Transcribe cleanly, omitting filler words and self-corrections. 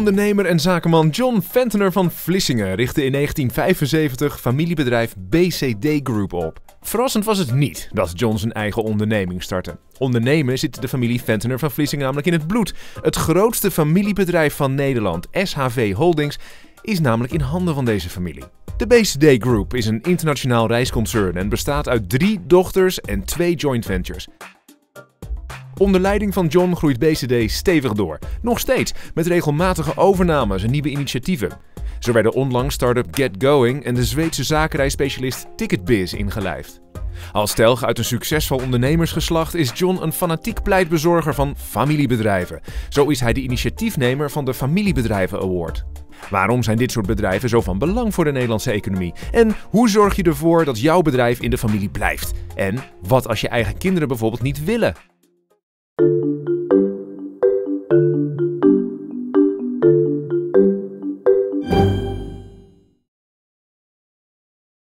Ondernemer en zakenman John Fentener van Vlissingen richtte in 1975 familiebedrijf BCD Group op. Verrassend was het niet dat John zijn eigen onderneming startte. Ondernemen zit de familie Fentener van Vlissingen namelijk in het bloed. Het grootste familiebedrijf van Nederland, SHV Holdings, is namelijk in handen van deze familie. De BCD Group is een internationaal reisconcern en bestaat uit 3 dochters en 2 joint ventures. Onder leiding van John groeit BCD stevig door. Nog steeds, met regelmatige overnames en nieuwe initiatieven. Zo werden onlangs start-up Get Going en de Zweedse zakenreisspecialist Ticketbiz ingelijfd. Als telg uit een succesvol ondernemersgeslacht is John een fanatiek pleitbezorger van familiebedrijven. Zo is hij de initiatiefnemer van de Familiebedrijven Award. Waarom zijn dit soort bedrijven zo van belang voor de Nederlandse economie? En hoe zorg je ervoor dat jouw bedrijf in de familie blijft? En wat als je eigen kinderen bijvoorbeeld niet willen?